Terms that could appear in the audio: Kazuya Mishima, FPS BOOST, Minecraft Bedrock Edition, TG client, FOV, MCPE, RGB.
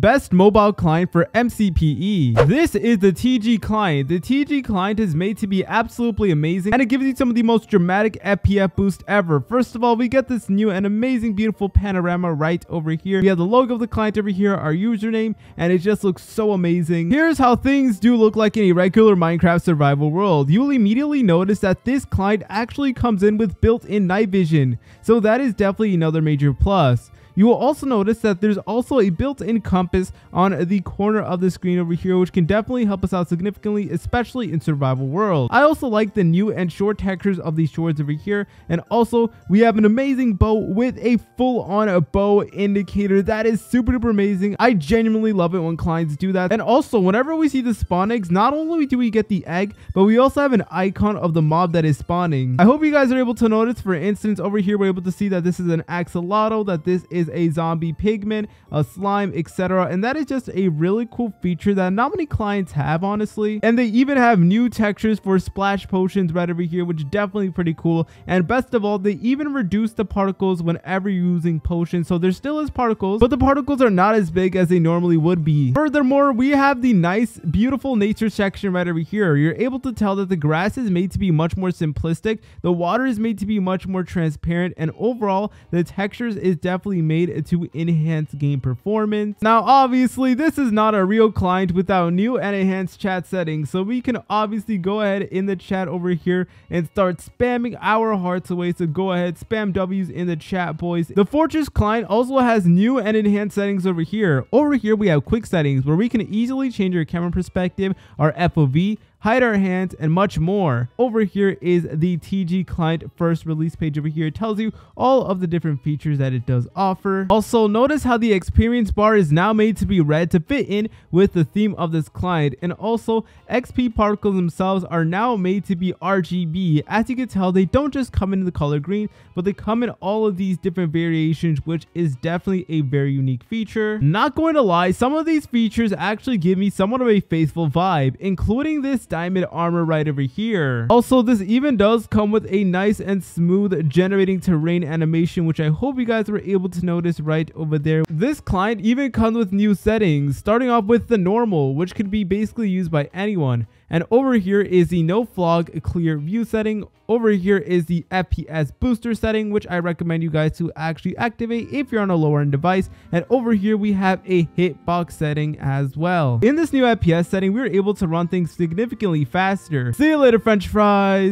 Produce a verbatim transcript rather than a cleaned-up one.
Best mobile client for M C P E. This is the T G client. The T G client is made to be absolutely amazing, and it gives you some of the most dramatic F P S boost ever. First of all, we get this new and amazing beautiful panorama right over here. We have the logo of the client over here, our username, and it just looks so amazing. Here's how things do look like in a regular Minecraft survival world. You will immediately notice that this client actually comes in with built-in night vision, so that is definitely another major plus. You will also notice that there's also a built-in compass on the corner of the screen over here, which can definitely help us out significantly, especially in survival world. I also like the new and short textures of these shores over here, and also we have an amazing bow with a full-on a bow indicator that is super duper amazing. I genuinely love it when clients do that. And also, whenever we see the spawn eggs, not only do we get the egg, but we also have an icon of the mob that is spawning. I hope you guys are able to notice. For instance, over here we're able to see that this is an axolotl, that this is a zombie pigment, a slime, etc., and that is just a really cool feature that not many clients have, honestly. And they even have new textures for splash potions right over here, which is definitely pretty cool. And best of all, they even reduce the particles whenever using potions, so there still is particles, but the particles are not as big as they normally would be. Furthermore, we have the nice beautiful nature section right over here. You're able to tell that the grass is made to be much more simplistic, the water is made to be much more transparent, and overall the textures is definitely made to enhance game performance. Now obviously this is not a real client without new and enhanced chat settings, so we can obviously go ahead in the chat over here and start spamming our hearts away. So go ahead, spam W's in the chat, boys. The Fortress client also has new and enhanced settings over here. Over here we have quick settings where we can easily change our camera perspective, our F O V, hide our hands, and much more. Over here is the T G client first release page over here. It tells you all of the different features that it does offer. Also notice how the experience bar is now made to be red to fit in with the theme of this client. And also X P particles themselves are now made to be R G B. As you can tell, they don't just come in the color green, but they come in all of these different variations, which is definitely a very unique feature. Not going to lie, some of these features actually give me somewhat of a faithful vibe, including this diamond armor right over here. Also, this even does come with a nice and smooth generating terrain animation, which I hope you guys were able to notice right over there. This client even comes with new settings, starting off with the normal, which could be basically used by anyone. And over here is the no fog clear view setting. Over here is the F P S booster setting, which I recommend you guys to actually activate if you're on a lower end device. And over here we have a hitbox setting as well. In this new F P S setting, we were able to run things significantly faster. See you later, French fries.